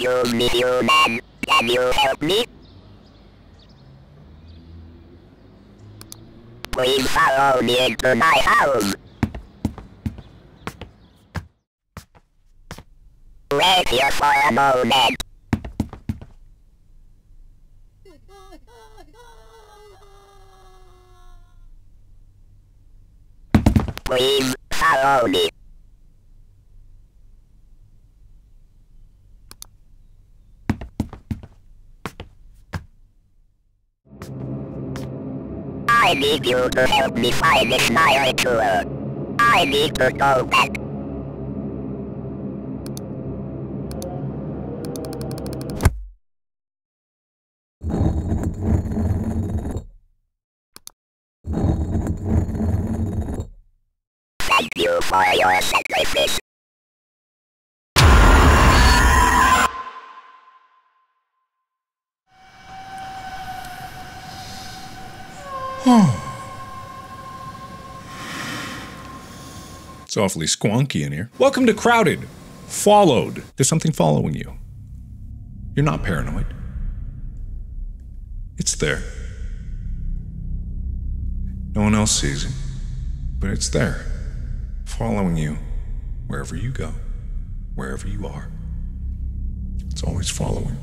You meal man, can you help me? Please follow me into my home. Wait here for a moment. Please follow me. I need you to help me find this fire tool. I need to go back. Thank you for your sacrifice. It's awfully squonky in here. Welcome to Crowded. Followed. There's something following you. You're not paranoid. It's there. No one else sees it, but it's there. Following you wherever you go, wherever you are. It's always following.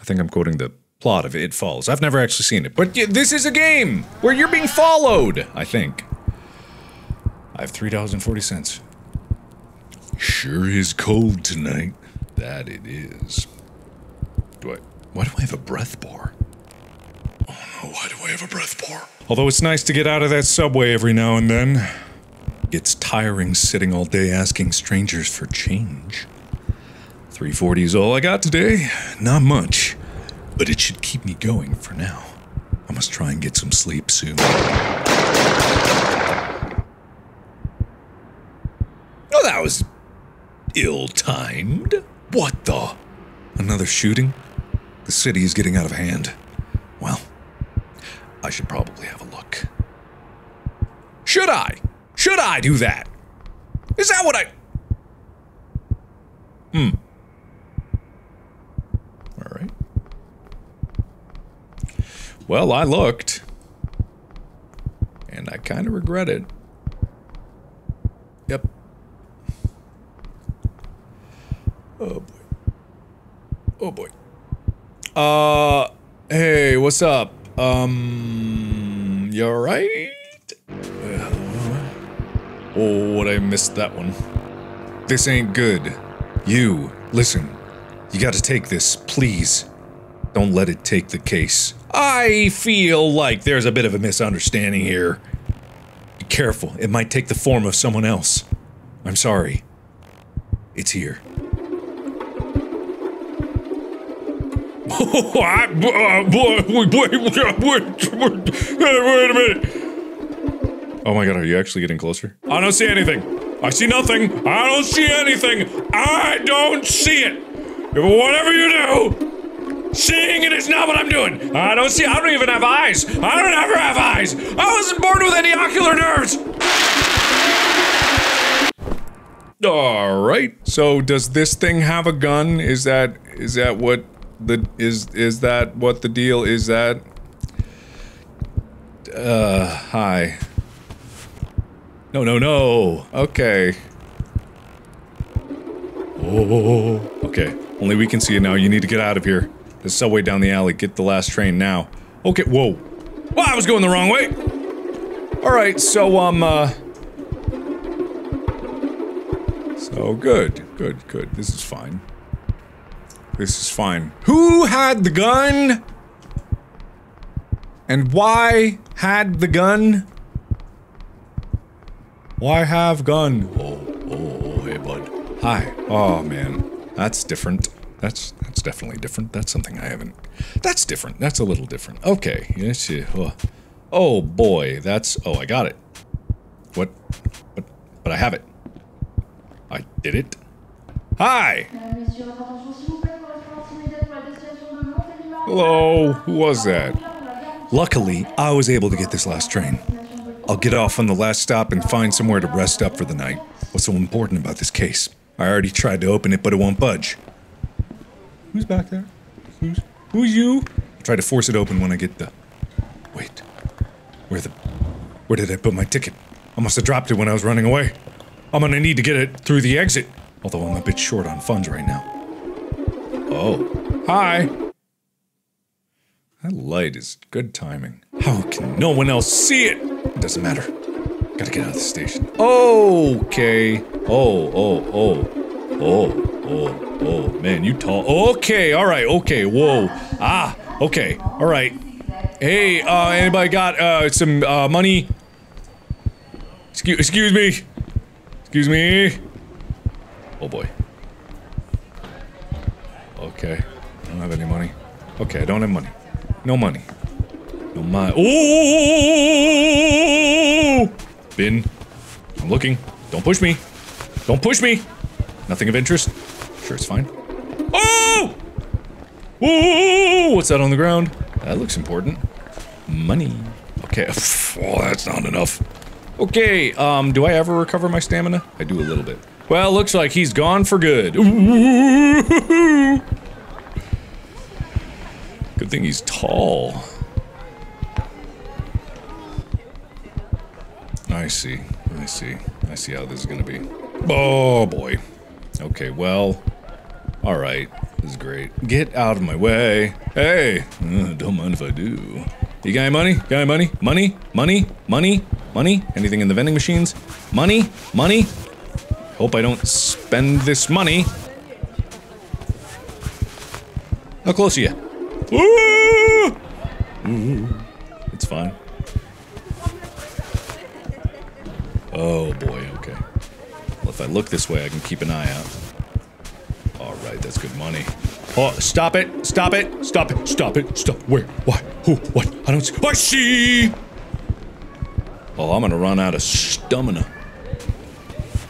I think I'm quoting the plot of It Follows. I've never actually seen it, but this is a game where you're being followed, I think. I have $3.40. Sure is cold tonight. That it is. Why do I have a breath bar? Oh no, why do I have a breath bar? Although it's nice to get out of that subway every now and then. It's tiring sitting all day asking strangers for change. $3.40 is all I got today. Not much. But it should keep me going for now. I must try and get some sleep soon. Oh, that was ill-timed. What the? Another shooting? The city is getting out of hand. Well, I should probably have a look. Should I? Should I do that? Is that what I... All right. Well, I looked, and I kind of regret it. Yep. Oh, boy. Oh, boy. Hey, what's up? You alright? Oh, what I missed that one. This ain't good. You, listen. You gotta take this, please. Don't let it take the case. I feel like there's a bit of a misunderstanding here. Be careful, it might take the form of someone else. I'm sorry. It's here. Wait a minute. Oh my god, are you actually getting closer? I don't see anything. I see nothing. I don't see anything. I don't see it. Whatever you do. Seeing it is not what I'm doing! I don't see- I don't even have eyes! I don't ever have eyes! I wasn't born with any ocular nerves! Alright, so does this thing have a gun? Is that what the deal is? Hi. No. Okay. Oh, okay. Only we can see it now, you need to get out of here. The subway down the alley. Get the last train now. Okay, whoa. Well, I was going the wrong way! Alright, so, So, good. This is fine. Who had the gun? And why had the gun? Why have gun? Oh, hey, bud. Hi. Oh, man. That's different. That's definitely different. That's something I haven't... That's different. That's a little different. Okay. Yes, oh, boy. That's... Oh, I got it. What? But I have it. I did it. Hi! Hello. Who was that? Luckily, I was able to get this last train. I'll get off on the last stop and find somewhere to rest up for the night. What's so important about this case? I already tried to open it, but it won't budge. Who's back there? Who's you? I try to force it open when I get the... Wait. Where did I put my ticket? I must have dropped it when I was running away. I'm gonna need to get it through the exit. Although I'm a bit short on funds right now. Oh. Hi! That light is good timing. How can no one else see it? It doesn't matter. Gotta get out of the station. Okay. Oh, man, you tall. Okay, alright, okay, whoa. Ah, okay, alright. Hey, anybody got, some, money? Excuse me. Excuse me. Oh, boy. Okay. I don't have any money. Okay, I don't have money. No money. No money. Oh! Bin. I'm looking. Don't push me. Don't push me! Nothing of interest? Sure, it's fine. Oh! Ooh! What's that on the ground? That looks important. Money. Okay. Oh, that's not enough. Okay, do I ever recover my stamina? I do a little bit. Well, looks like he's gone for good. Ooh! Good thing he's tall. I see how this is gonna be. Oh, boy. Okay, well, alright, this is great. Get out of my way. Hey, don't mind if I do. You got any money? Got any money? Money? Money? Money? Money? Anything in the vending machines? Money? Money? Hope I don't spend this money. How close are you? Ooh, it's fine. Oh boy, okay. If I look this way, I can keep an eye out. Alright, that's good money. Oh, stop it! Stop it! Stop it! Stop it! Stop! Where? Why? Who? What? I don't see- I see! Oh, I'm gonna run out of stamina.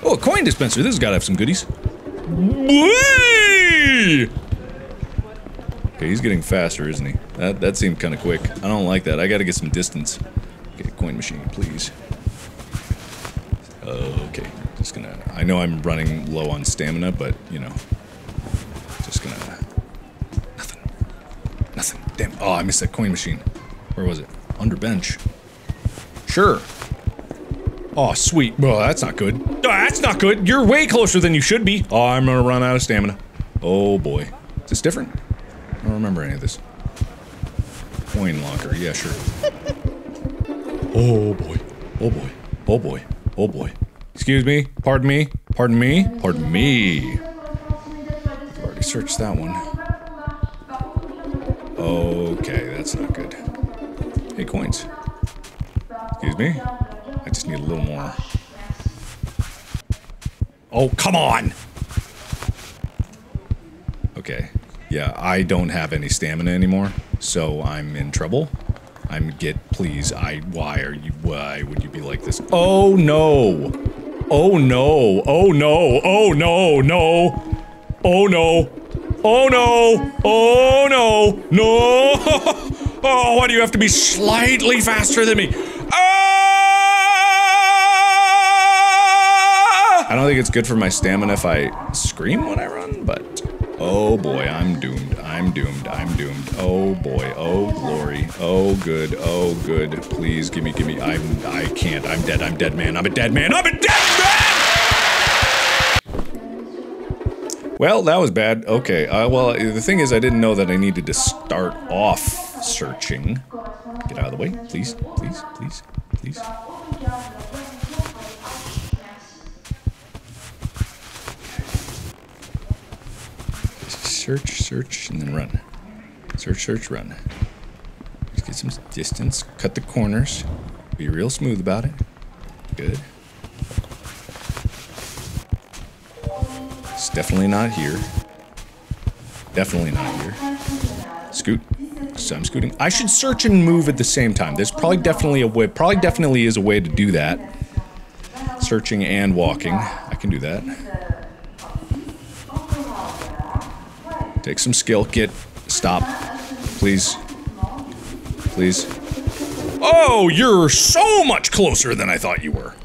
Oh, a coin dispenser! This has gotta have some goodies. Whee! Okay, he's getting faster, isn't he? That seemed kinda quick. I don't like that. I gotta get some distance. Okay, coin machine, please. Okay. Just gonna, I know I'm running low on stamina, but, you know, just gonna, nothing, damn, oh, I missed that coin machine. Where was it? Under bench. Sure. Oh, sweet. Well, that's not good. Oh, that's not good. You're way closer than you should be. Oh, I'm gonna run out of stamina. Oh, boy. Is this different? I don't remember any of this. Coin locker. Yeah, sure. Oh, boy. Oh, boy. Oh, boy. Oh, boy. Excuse me, pardon me, pardon me, pardon me. I've already searched that one. Okay, that's not good. Hey, coins. Excuse me? I just need a little more. Oh, come on! Okay, yeah, I don't have any stamina anymore, so I'm in trouble. Why would you be like this? Oh, no! Oh no, oh no, oh no, no, oh no, oh no, oh no, no, oh, why do you have to be slightly faster than me? Ah! I don't think it's good for my stamina if I scream when I run, but oh boy, I'm doomed, I'm doomed, I'm doomed, oh boy, oh glory, oh good, please gimme, I can't, I'm dead man, I'm a dead man, I'm a dead! Well, that was bad. Okay, well, the thing is I didn't know that I needed to start off searching. Get out of the way, please, please, please, please. Search, search, and then run. Search, search, run. Just get some distance, cut the corners, be real smooth about it. Good. Definitely not here. Definitely not here. Scoot. So I'm scooting. I should search and move at the same time. There's probably definitely a way, probably definitely is a way to do that. Searching and walking. I can do that. Take some skill. Get. Stop. Please. Please. Oh, you're so much closer than I thought you were.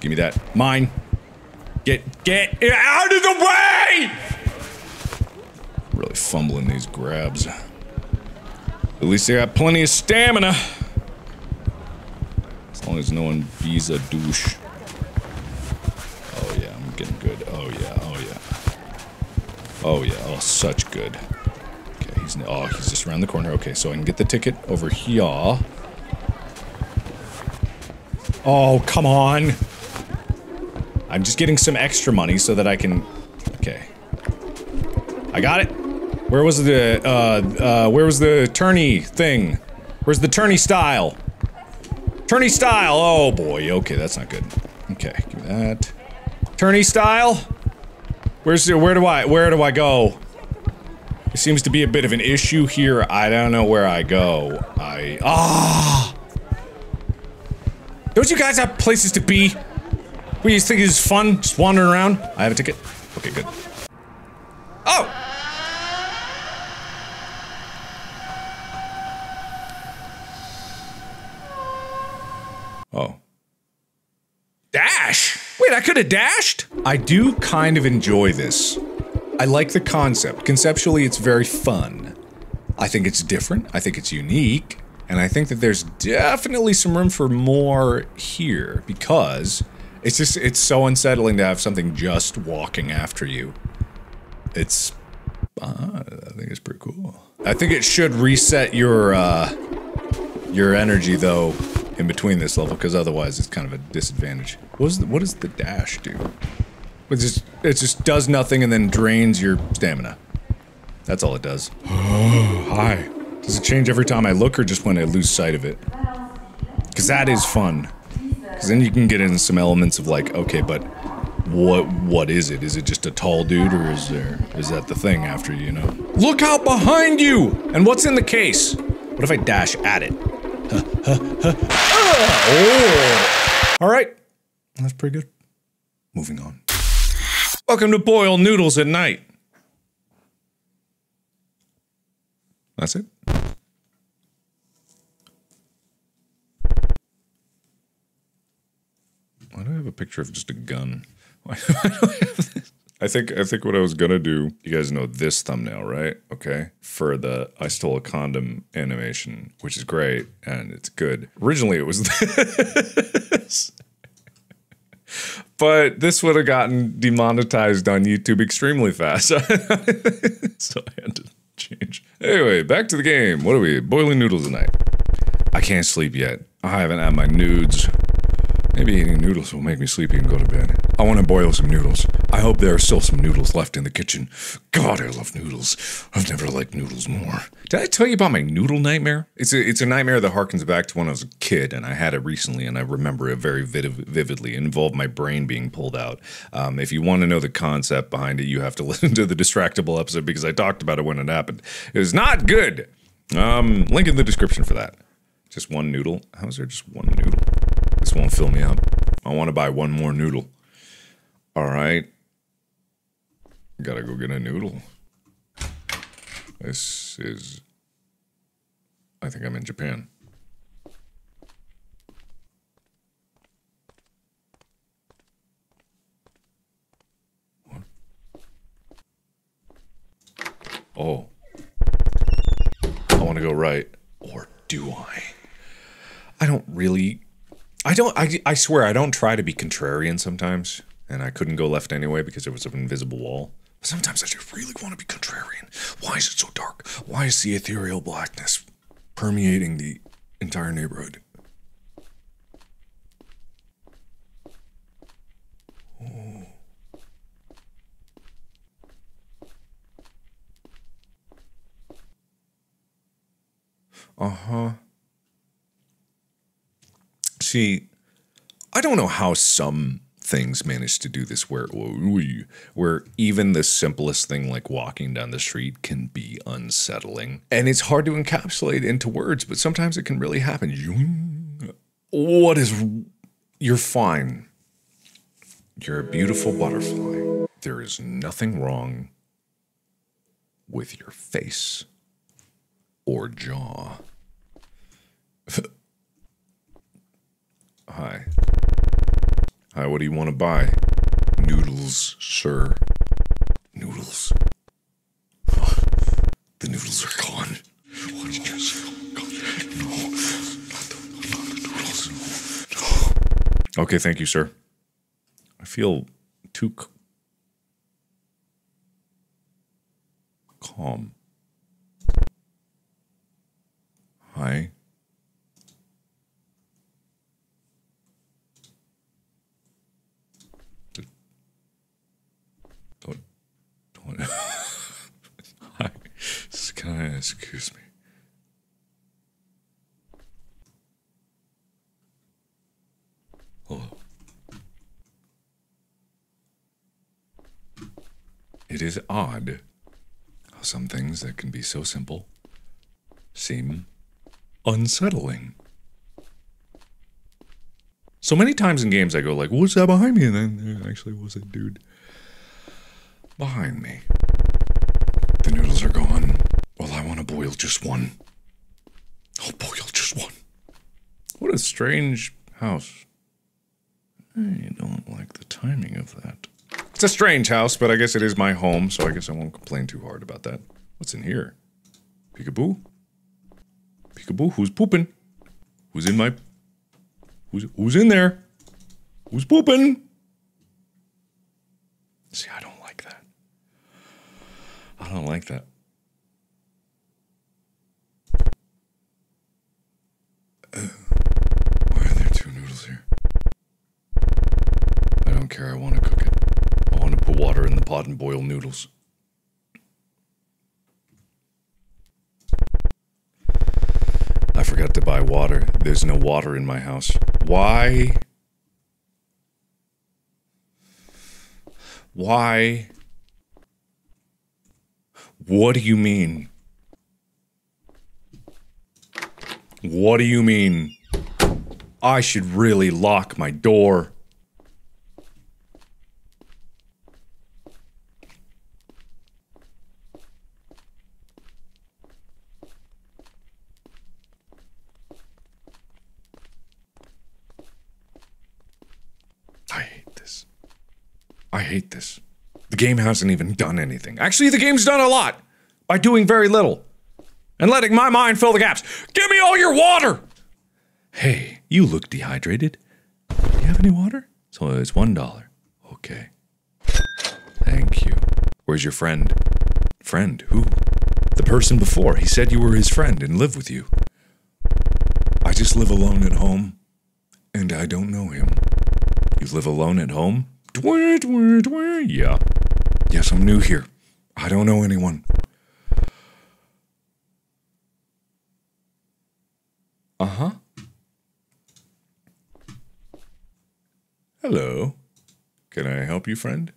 Give me that. Mine. Get it out of the way! Really fumbling these grabs. At least they got plenty of stamina. As long as no one bees a douche. Oh yeah, I'm getting good. Oh yeah, oh yeah. Oh yeah, oh such good. Okay, he's just around the corner. Okay, so I can get the ticket over here. Oh, come on! I'm just getting some extra money so that I can... Okay. I got it! Where was the tourney thing? Where's the tourney style? Tourney style! Oh boy, okay, that's not good. Okay, give me that. Tourney style? Where do I go? It seems to be a bit of an issue here. I don't know where I go. Ah! Don't you guys have places to be? What, you think it's fun just wandering around? I have a ticket. Okay, good. Oh! Oh. Dash! Wait, I could have dashed? I do kind of enjoy this. I like the concept. Conceptually, it's very fun. I think it's different. I think it's unique. And I think that there's definitely some room for more here, because it's just, it's so unsettling to have something just walking after you. It's, I think it's pretty cool. I think it should reset your energy though in between this level, because otherwise it's kind of a disadvantage. What does the dash do? It just does nothing and then drains your stamina. That's all it does. Oh, hi. Does it change every time I look, or just when I lose sight of it? Because that is fun. Because then you can get into some elements of like, okay, but what is it? Is it just a tall dude, or is that the thing after you, you know? Look out behind you! And what's in the case? What if I dash at it? Oh. All right, that's pretty good. Moving on. Welcome to Boil Noodles at Night. That's it. Why do I have a picture of just a gun? Why do I have this? I think what I was gonna do, you guys know this thumbnail, right? Okay. For the I stole a condom animation, which is great and it's good. Originally it was this. But this would have gotten demonetized on YouTube extremely fast. So I had to change. Anyway, back to the game. What are we? Boiling noodles tonight. I can't sleep yet. I haven't had my nudes. Maybe eating noodles will make me sleepy and go to bed. I want to boil some noodles. I hope there are still some noodles left in the kitchen. God, I love noodles. I've never liked noodles more. Did I tell you about my noodle nightmare? It's a nightmare that harkens back to when I was a kid, and I had it recently, and I remember it very vividly. It involved my brain being pulled out. If you want to know the concept behind it, you have to listen to the Distractible episode, because I talked about it when it happened. It was not good. Link in the description for that. Just one noodle? How is there just one noodle? This won't fill me up. I want to buy one more noodle. All right. Gotta go get a noodle. This is... I think I'm in Japan. What? Oh. I want to go right. Or do I? I don't really... I swear, I don't try to be contrarian sometimes. And I couldn't go left anyway because there was an invisible wall. But sometimes I just really want to be contrarian. Why is it so dark? Why is the ethereal blackness permeating the entire neighborhood? Oh. Uh-huh. See, I don't know how some things manage to do this, where even the simplest thing like walking down the street can be unsettling. And it's hard to encapsulate into words, but sometimes it can really happen. You're fine. You're a beautiful butterfly. There is nothing wrong with your face or jaw. Hi. Hi, what do you want to buy? noodles, sir. Noodles. Oh, the noodles are gone. What did you say? No, not the noodles. No. Okay, thank you, sir. I feel too calm. Hi. Don't. Hi. Can I excuse me? Hello. It is odd how some things that can be so simple seem unsettling. So many times in games I go like, what's that behind me? And then there actually was a dude behind me. The noodles are gone. Well, I want to boil just one. I'll boil just one. What a strange house. I don't like the timing of that. It's a strange house, but I guess it is my home, so I guess I won't complain too hard about that. What's in here? Peekaboo? Peekaboo, who's pooping? Who's in my... Who's in there? Who's pooping? See, I don't like that. I don't like that. Why are there two noodles here? I don't care, I want to cook it. I want to put water in the pot and boil noodles. I forgot to buy water. There's no water in my house. Why? Why? What do you mean? What do you mean? I should really lock my door. I hate this. The game hasn't even done anything. Actually, the game's done a lot by doing very little and letting my mind fill the gaps. Give me all your water! Hey, you look dehydrated. Do you have any water? So it's $1. Okay. Thank you. Where's your friend? Friend? Who? The person before. He said you were his friend and lived with you. I just live alone at home, and I don't know him. You live alone at home? Yeah. Yes, I'm new here. I don't know anyone. Uh-huh. Hello. Can I help you, friend?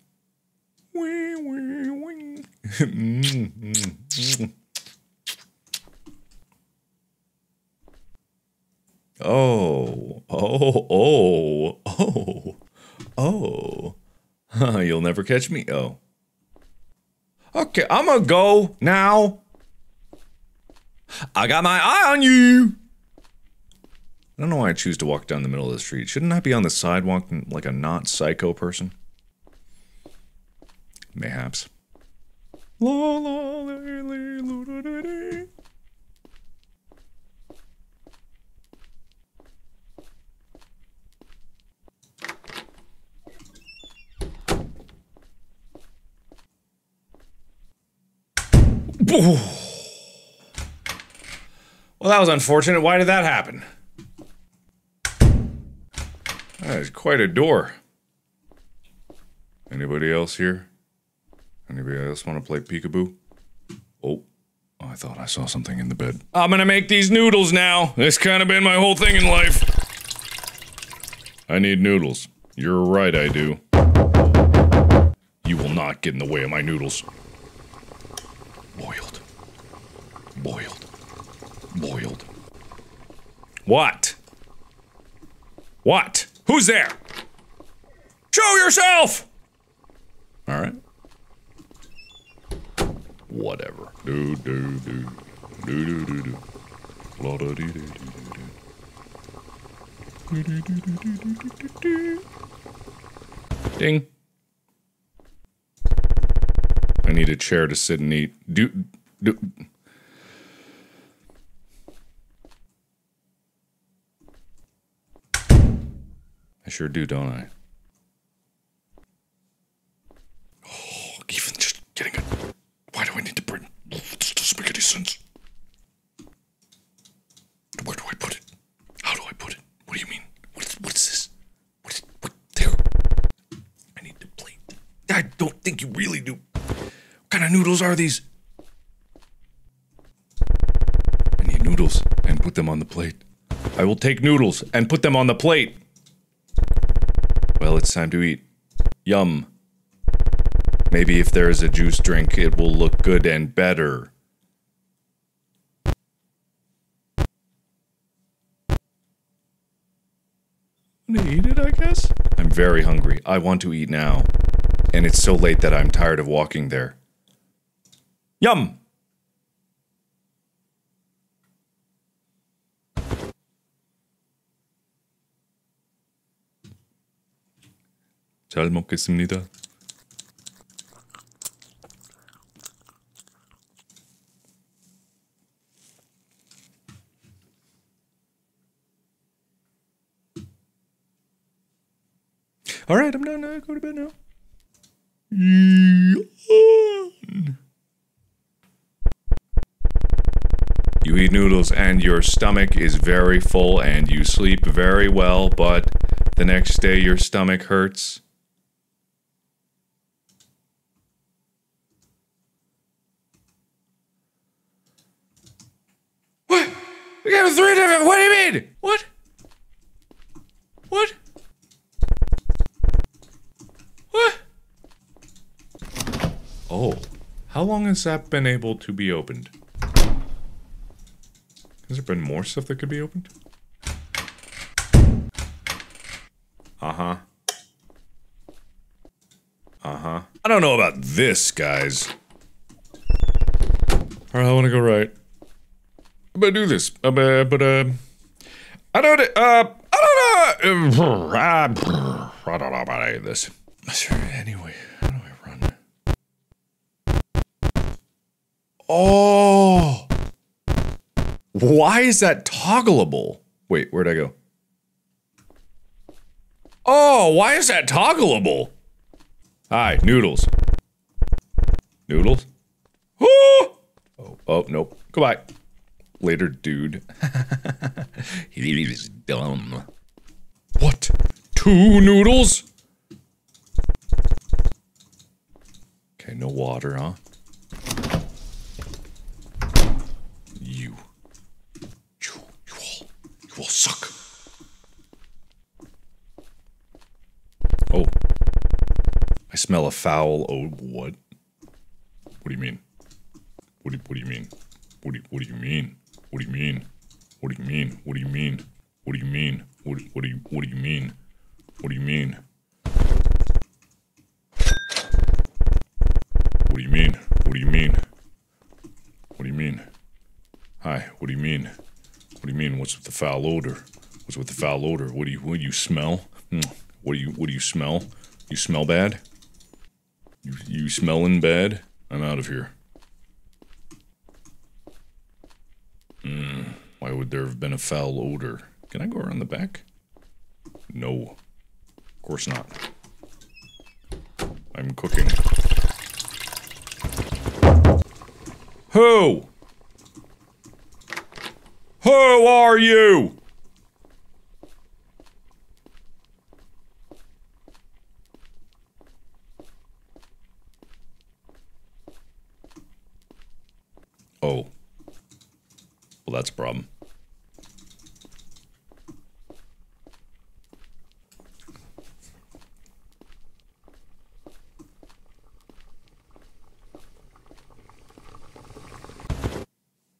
Oh, you'll never catch me. Oh. Okay, I'm gonna go now. I got my eye on you. I don't know why I choose to walk down the middle of the street. Shouldn't I be on the sidewalk like a not psycho person? Mayhaps. La la la la la la. Well, that was unfortunate. Why did that happen? That is quite a door. Anybody else here? Anybody else want to play peekaboo? Oh, I thought I saw something in the bed. I'm gonna make these noodles now. This kind of been my whole thing in life. I need noodles. You're right, I do. You will not get in the way of my noodles. Boiled. Boiled. Boiled. What? What? Who's there? Show yourself! Alright. Whatever. Do do do. Do do do do. La da dee dee dee dee dee. Ding. need a chair to sit and eat. I sure do, don't I? Oh, even just getting it. Why do I need to bring... This doesn't make any sense. Where do I put it? How do I put it? What do you mean? What's this? What is... What? There. I need the plate. I don't think you really do. What kind of noodles are these? I need noodles and put them on the plate. I will take noodles and put them on the plate. Well, it's time to eat. Yum. Maybe if there is a juice drink, it will look good and better. I'm gonna eat it, I guess? I'm very hungry. I want to eat now. And it's so late that I'm tired of walking there. Yum! 잘 먹겠습니다. All right, I'm done. Go to bed now. You eat noodles and your stomach is very full and you sleep very well, but the next day your stomach hurts. What? We got three different... What do you mean? What? What? What? Oh, how long has that been able to be opened? Has there been more stuff that could be opened? Uh-huh. Uh-huh. I don't know about this, guys. Alright, I want to go right. I'm gonna do this. I don't know about any of this. Sure, anyway, how do I run? Oh! Why is that toggleable? Wait, where'd I go? Oh, why is that toggleable? Hi, noodles. Noodles? Oh! Oh, nope. Goodbye. Later, dude. He is dumb. What? 2 noodles? Okay, no water, huh? You all suck. Oh. I smell a foul, what? What do you mean? What do you mean? What do you mean? What do you mean? What do you mean? Hi, what do you mean? What do you mean? What's with the foul odor? What's with the foul odor? What do you smell? What do you smell? You smell bad? You smelling bad? I'm out of here. Why would there have been a foul odor? Can I go around the back? No. Of course not. I'm cooking. Who? Who are you? Oh. Well, that's a problem.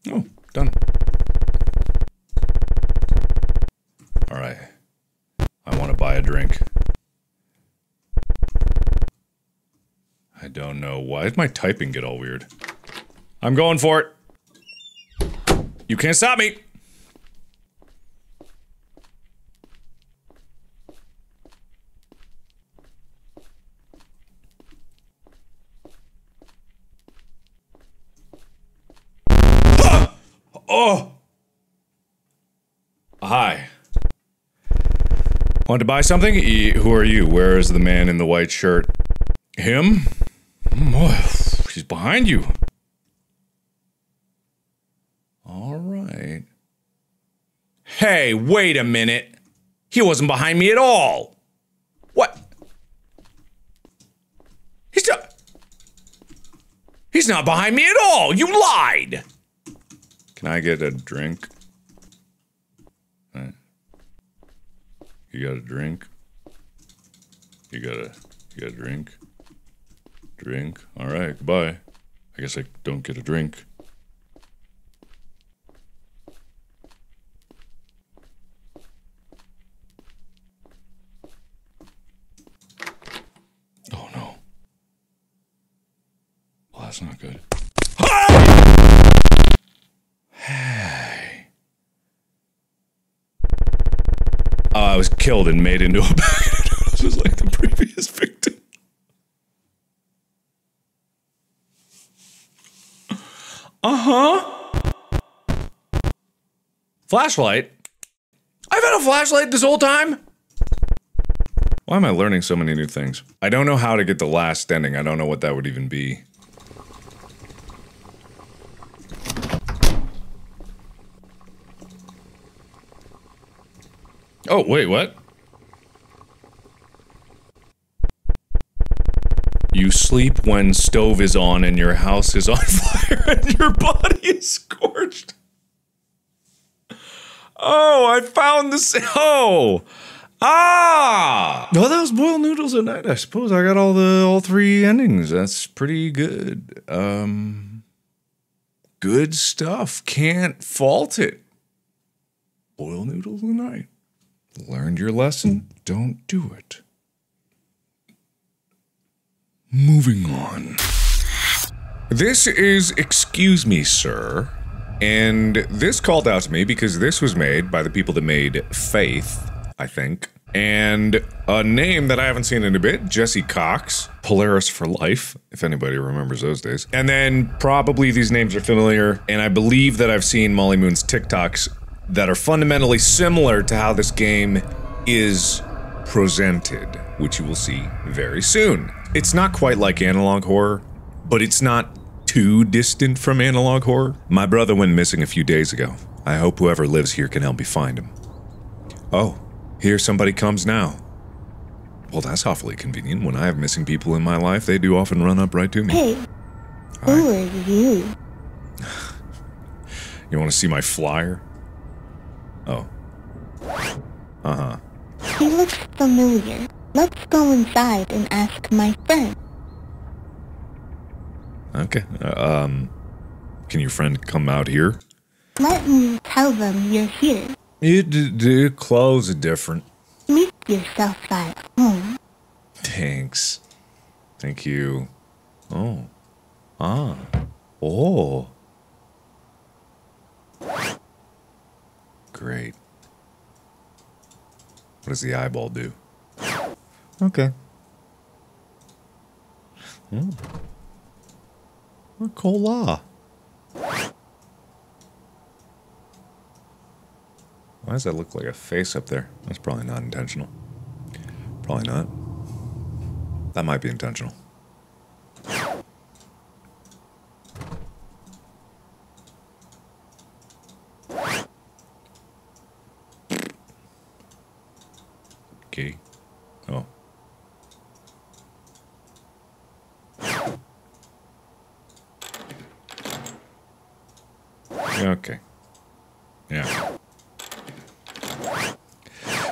Oh, done. Alright. I want to buy a drink. I don't know. Why did my typing get all weird? I'm going for it! You can't stop me! Want to buy something? Who are you? Where is the man in the white shirt? Him? He's behind you. All right. Hey, wait a minute. He wasn't behind me at all. What? He's not behind me at all. You lied. Can I get a drink? All right. You got a drink? You got a drink? Drink. All right. Goodbye. I guess I don't get a drink. Oh no. Well, that's not good. Hey. I was killed and made into a bag of noodles, just like the previous victim. Flashlight? I've had a flashlight this whole time? Why am I learning so many new things? I don't know how to get the last ending. I don't know what that would even be. Oh, wait, what? You sleep when stove is on and your house is on fire and your body is scorched. Oh, I found the oh! Ah! Well, that was Boil Noodles at Night, I suppose. I got all three endings. That's pretty good. Good stuff. Can't fault it. Boil Noodles at Night. Learned your lesson. Don't do it. Moving on. This is Excuse Me, Sir. And this called out to me because this was made by the people that made Faith, I think. And a name that I haven't seen in a bit, Jesse Cox, Polaris for Life, if anybody remembers those days. And then probably these names are familiar, and I believe that I've seen Molly Moon's TikToks that are fundamentally similar to how this game is presented, which you will see very soon. It's not quite like analog horror, but it's not too distant from analog horror. My brother went missing a few days ago. I hope whoever lives here can help me find him. Oh, here somebody comes now. Well, that's awfully convenient. When I have missing people in my life, they do often run up right to me. Hey, who are you? You want to see my flyer? Oh. Uh-huh. He looks familiar. Let's go inside and ask my friend. Okay, can your friend come out here? Let me tell them you're here. You do clothes are different. Make yourself at home. Thanks. Thank you. Oh. Ah. Oh. Great. What does the eyeball do? Okay. Hmm. Or cola. Why does that look like a face up there? That's probably not intentional. Probably not. That might be intentional. Okay. Oh. Okay. Yeah.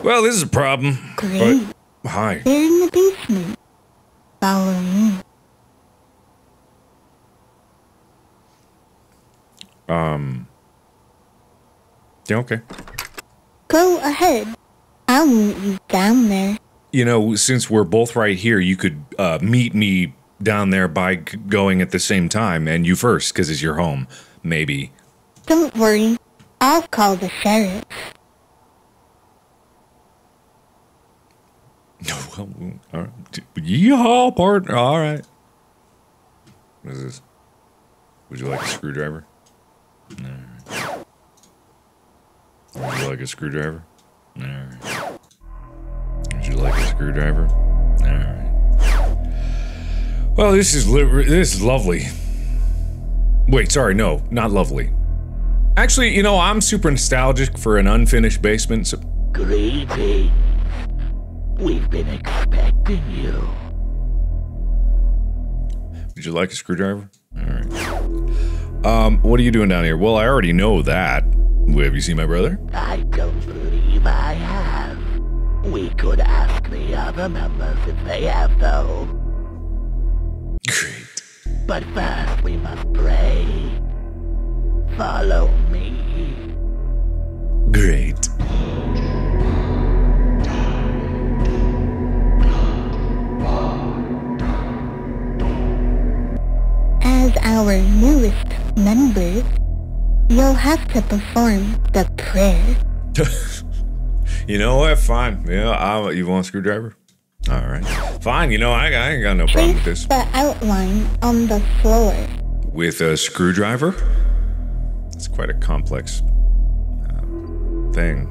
Well, this is a problem. Great. But, hi. They're in the basement. Follow me. Yeah, okay. Go ahead. I'll meet you down there. You know, since we're both right here, you could meet me down there by going at the same time, and you first, because it's your home, maybe. Don't worry, I'll call the sheriff. Well, all right. Yeehaw, partner. All right. What is this? Would you like a screwdriver? No. Right. Would you like a screwdriver? No. Right. screwdriver. All right. Well, this is lovely. Wait, sorry, no, not lovely. Actually, you know, I'm super nostalgic for an unfinished basement. So greetings. We've been expecting you. Would you like a screwdriver? All right. What are you doing down here? Well, I already know that. Have you seen my brother? I don't believe I have. We could ask the other members if they have, though. Great. But first, we must pray. Follow me. Great. As our newest members, you'll have to perform the prayer. You know what? Fine. Yeah, you want a screwdriver? All right. Fine. You know, I ain't got no problem with this. The outline on the floor. With a screwdriver? It's quite a complex thing.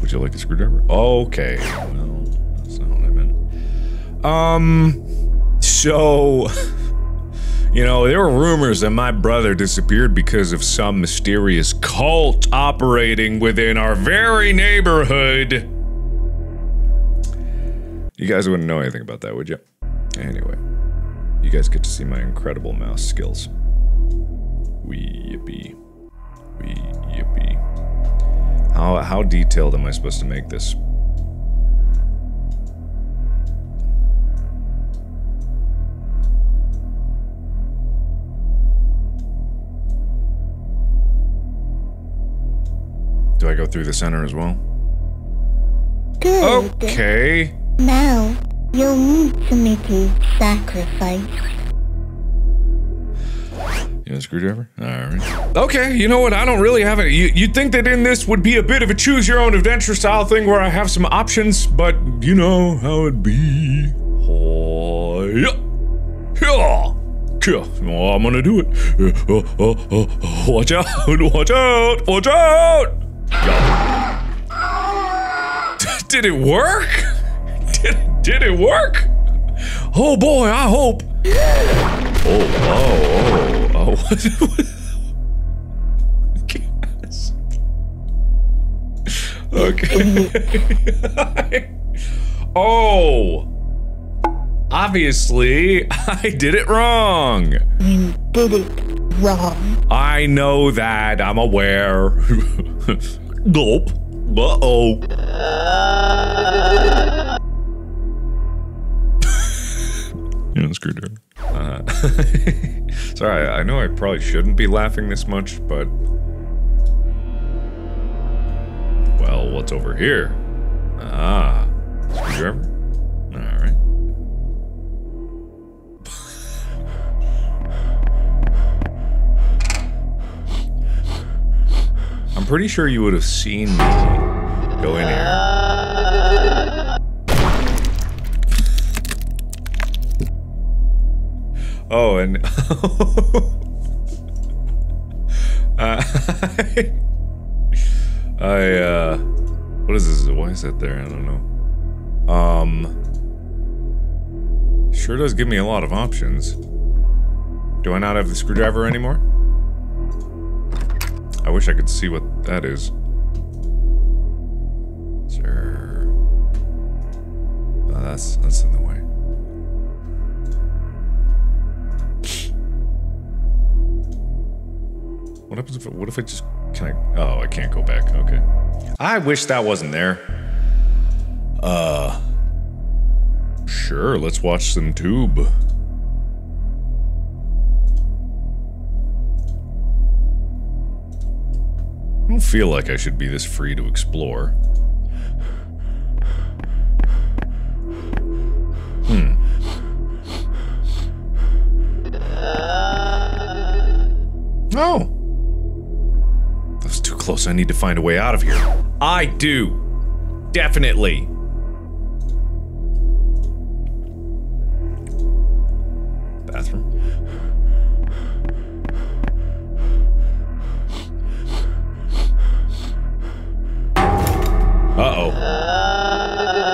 Would you like a screwdriver? Okay. Well, that's not what I meant. So, you know, there were rumors that my brother disappeared because of some mysterious cult operating within our very neighborhood. You guys wouldn't know anything about that, would you? Anyway, you guys get to see my incredible mouse skills. Wee yippee. Wee yippee. How detailed am I supposed to make this? Do I go through the center as well? Good. Okay. Now, you'll need to make a sacrifice. You know, screwdriver? Alright. Okay, you know what? I don't really have it. You'd think that in this would be a bit of a choose-your-own-adventure style thing where I have some options, but you know how it be. Oh, yeah. Yeah. Oh, I'm gonna do it. Watch out! Watch out! Watch out! Did it work? Did it work? Oh boy, I hope. Oh. Yes. Okay. Oh. Obviously, I did it wrong. You did it wrong. I know that. I'm aware. Gulp. Uh-oh. You know, screwdriver. Sorry, I know I probably shouldn't be laughing this much, but... Well, what's over here? Ah. Screwdriver? Alright. I'm pretty sure you would have seen me go in here. Oh, and I what is this? Why is that there? I don't know. Sure does give me a lot of options. Do I not have the screwdriver anymore? I wish I could see what that is. Sir. Oh, that's in the way. What happens if I just, oh, I can't go back, okay. I wish that wasn't there. Sure, let's watch some tube. I don't feel like I should be this free to explore. Oh! That was too close. I need to find a way out of here. I do! Definitely! Bathroom? Uh-oh.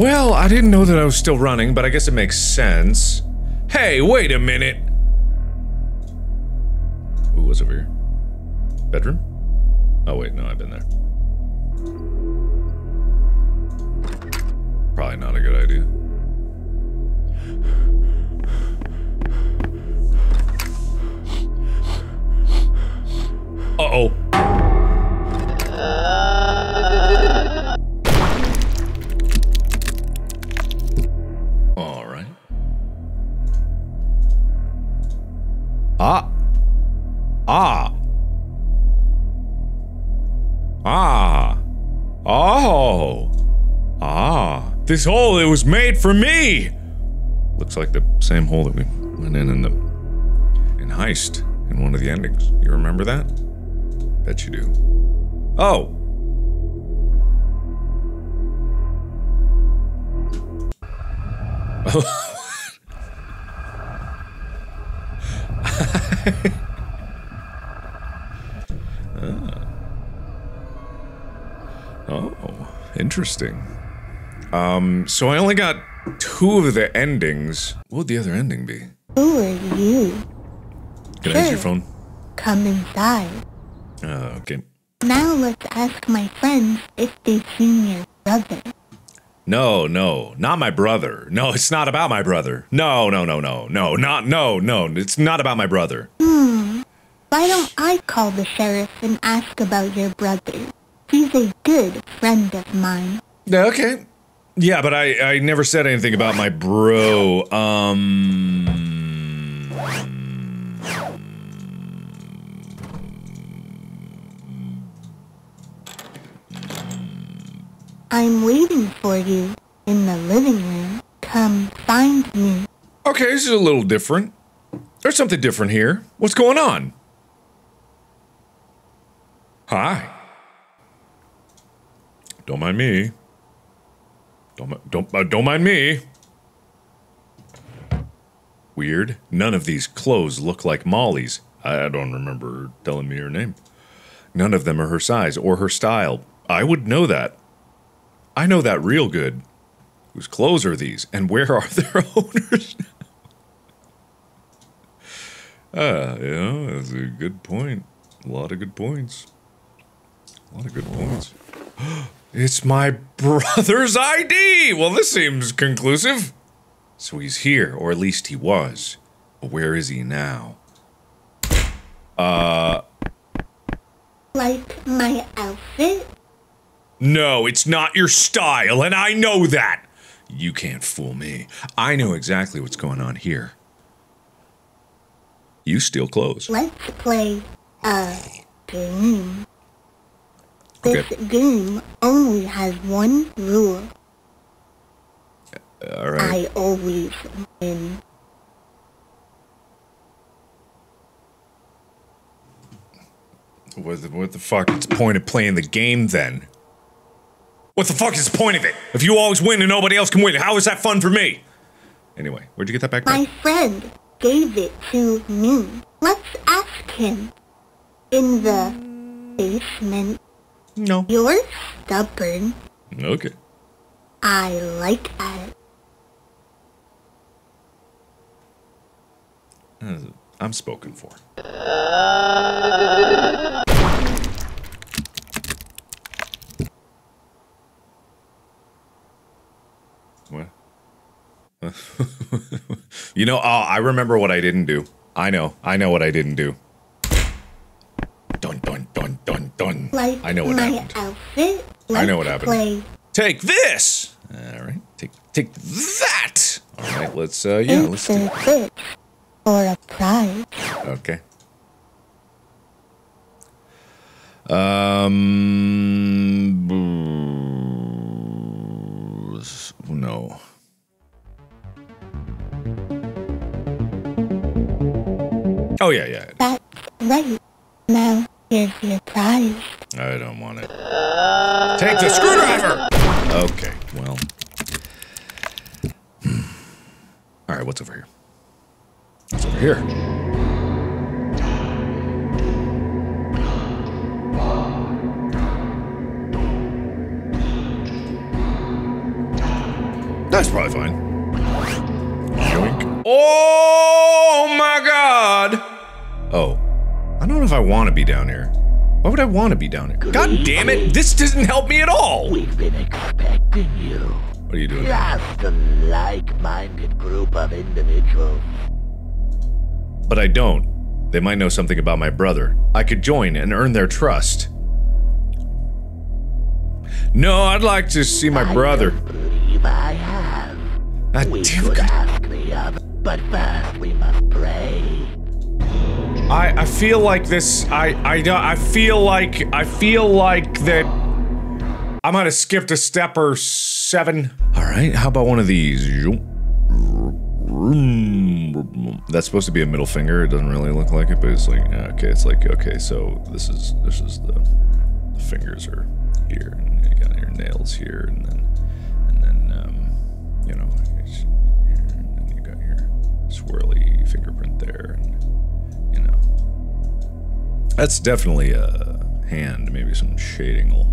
Well, I didn't know that I was still running, but I guess it makes sense. Hey, wait a minute. Ooh, what's over here? Bedroom? Oh, wait, no, I've been there. Probably not a good idea. Uh-oh. All right. Ah. Ah. Ah. Oh. Ah. This hole, it was made for me! Looks like the same hole that we went in Heist in one of the endings. You remember that? Bet you do. Oh! Oh, interesting. So I only got two of the endings. What would the other ending be? Who are you? Can I use your phone? Come inside. Okay. Now let's ask my friends if they've seen your brother. No, no, not my brother. No, it's not about my brother. No, it's not about my brother. Why don't I call the sheriff and ask about your brother? He's a good friend of mine. Okay. Yeah, but I never said anything about my bro. I'm waiting for you in the living room. Come find me. Okay, this is a little different. There's something different here. What's going on? Hi. Don't mind me. Don't mind me. Weird. None of these clothes look like Molly's. I don't remember her telling me her name. None of them are her size or her style. I would know that. I know that real good. Whose clothes are these, and where are their owners now? Yeah, that's a good point. A lot of good points. It's my brother's ID! Well, this seems conclusive. So he's here, or at least he was. But where is he now? Like my outfit? No, it's not your style, and I know that! You can't fool me. I know exactly what's going on here. You steal clothes. Let's play a game. Okay. This game only has one rule. All right. I always win. What the fuck is the point of playing the game then? What the fuck is the point of it? If you always win and nobody else can win, how is that fun for me? Anyway, where'd you get that backpack? My friend gave it to me. Let's ask him. In the basement. No. You're stubborn. Okay. I like that. I'm spoken for. What? You know, I remember what I didn't do. I know what I didn't do. Dun. Like I know what happened. Outfit, like I know what happened. Take this! Alright, take that! Alright, let's, yeah, let's do it. For a prize. Okay. No. Oh, yeah. That's right. Now, here's your prize. I don't want it. Take the screwdriver! Okay, well. Alright, what's over here? What's over here? That's probably fine. Yoink. Oh my god! Oh. I don't know if I want to be down here. Why would I want to be down here? God damn it! This doesn't help me at all! We've been expecting you. What are you doing? Just a like-minded group of individuals. But I don't. They might know something about my brother. I could join and earn their trust. No, I'd like to see my brother. I believe I have. We could ask me up, but first we must pray. I feel like this. I feel like that. I might have skipped a step or seven. All right, how about one of these? That's supposed to be a middle finger. It doesn't really look like it, but it's like okay. It's like okay. So this is the fingers are here, and you got your nails here, and then you know, here, and then you got your swirly fingerprint there, and you know, that's definitely a hand. Maybe some shading will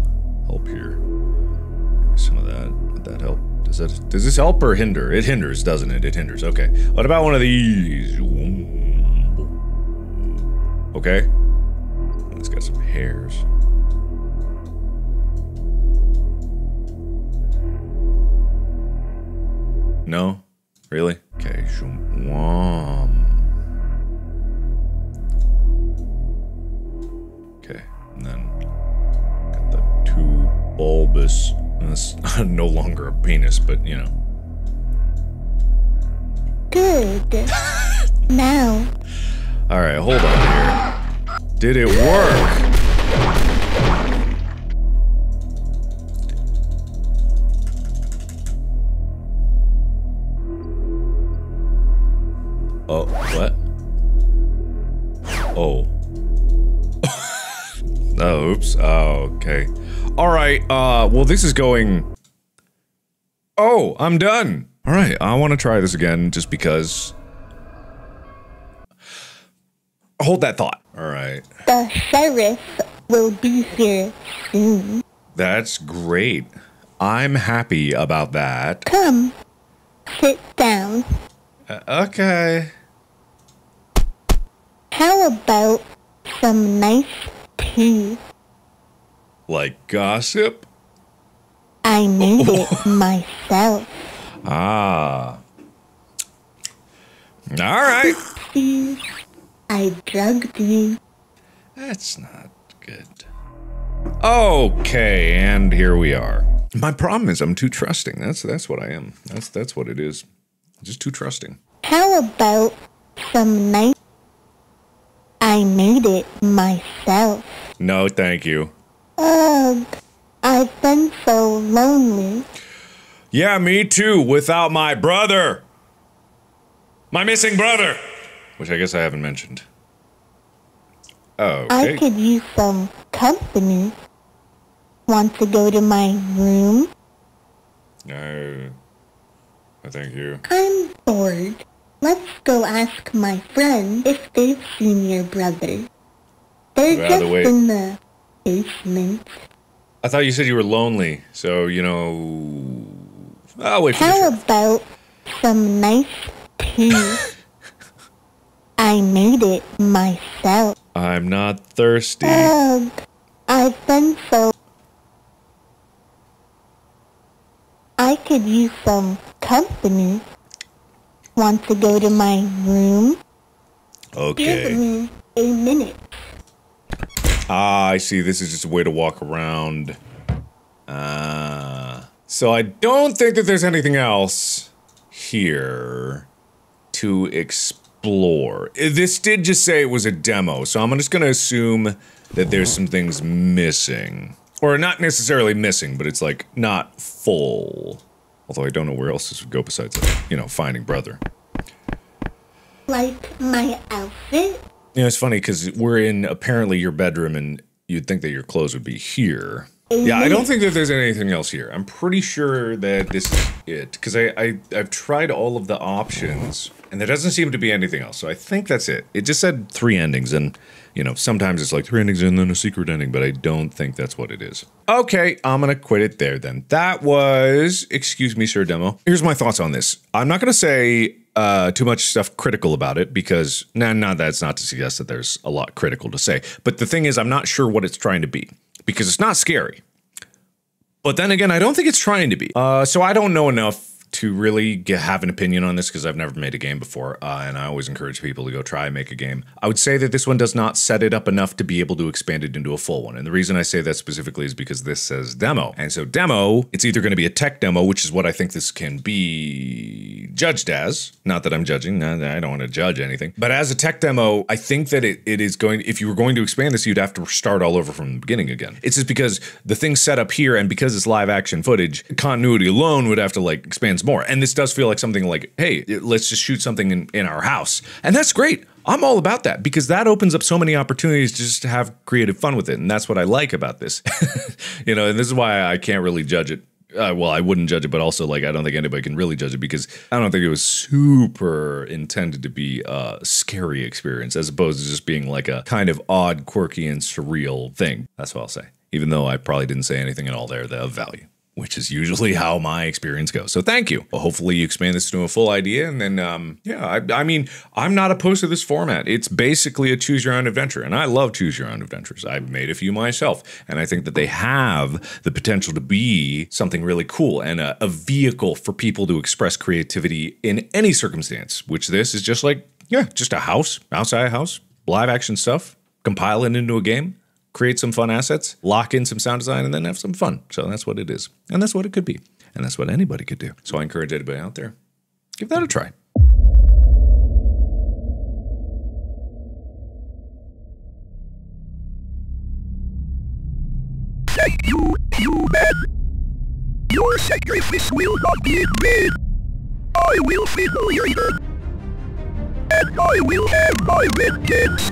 help here. Maybe some of that. Would that help? Does this help or hinder? It hinders, doesn't it? It hinders. Okay. What about one of these? Okay. It's got some hairs. No? Really? Okay. Okay. And then got the two bulbous. That's no longer a penis, but you know. Good. Now. All right, hold on here. Did it work? Oh, what? Oh. Oh, oops. Oh, okay. Alright, well this is going... Oh, I'm done! Alright, I want to try this again, just because... Hold that thought. Alright. The sheriff will be here soon. That's great. I'm happy about that. Come, sit down. Okay. How about some nice tea? Like gossip? I made it myself. Ah. All right. Oopsies. I drugged you. That's not good. Okay, and here we are. My problem is I'm too trusting. That's what I am. That's what it is. Just too trusting. How about some nice... I made it myself. No, thank you. I've been so lonely. Yeah, me too, without my brother. My missing brother. Which I guess I haven't mentioned. Oh, okay. I could use some company. Want to go to my room? No. I thank you. I'm bored. Let's go ask my friend if they've seen your brother. They're just in the... basement. I thought you said you were lonely, so you know. I'll wait for you. How about some nice tea? I made it myself. I'm not thirsty. I've been so. I could use some company. Want to go to my room? Okay. Give me a minute. Ah, I see. This is just a way to walk around. So I don't think that there's anything else here to explore. This did just say it was a demo, so I'm just going to assume that there's some things missing. Or not necessarily missing, but it's like not full. Although I don't know where else this would go besides, like, you know, finding brother. Like my outfit? You know, it's funny because we're in apparently your bedroom and you'd think that your clothes would be here. Yeah, I don't think that there's anything else here. I'm pretty sure that this is it because I've tried all of the options And there doesn't seem to be anything else, so I think that's it. It just said 3 endings, and, you know, sometimes it's like 3 endings and then a secret ending, but I don't think that's what it is. Okay, I'm gonna quit it there then. That was Excuse Me, Sir demo. Here's my thoughts on this. I'm not gonna say too much stuff critical about it, because, no, that's not to suggest that there's a lot critical to say. But the thing is, I'm not sure what it's trying to be, because it's not scary. But then again, I don't think it's trying to be. So I don't know enough to really have an opinion on this, because I've never made a game before, and I always encourage people to go try and make a game. I would say that this one does not set it up enough to be able to expand it into a full one, and the reason I say that specifically is because this says demo. And so demo, it's either going to be a tech demo, which is what I think this can be judged as. Not that I'm judging, I don't want to judge anything. But as a tech demo, I think that it is going, if you were going to expand this, you'd have to start all over from the beginning again. It's just because the thing's set up here, and because it's live action footage, continuity alone would have to like expand more. And this does feel like something like, hey, let's just shoot something in our house. And that's great. I'm all about that, because that opens up so many opportunities just to have creative fun with it. And that's what I like about this. You know, and this is why I can't really judge it. Well, I wouldn't judge it, but also, like, I don't think anybody can really judge it, because I don't think it was super intended to be a scary experience, as opposed to just being like a kind of odd, quirky, and surreal thing. That's what I'll say, even though I probably didn't say anything at all there of value, which is usually how my experience goes. So thank you. Well, hopefully you expand this to a full idea, and then, yeah, I mean, I'm not opposed to this format. It's basically a choose your own adventure, and I love choose your own adventures. I've made a few myself, and I think that they have the potential to be something really cool, and a vehicle for people to express creativity in any circumstance, which this is just like, yeah, just a house, outside a house, live action stuff, compile it into a game, create some fun assets, lock in some sound design, and then have some fun. So that's what it is. And that's what it could be. And that's what anybody could do. So I encourage anybody out there, give that a try. Say you bet. Your sacrifice will not be made. I will fill your ear. And I will have my vengeance.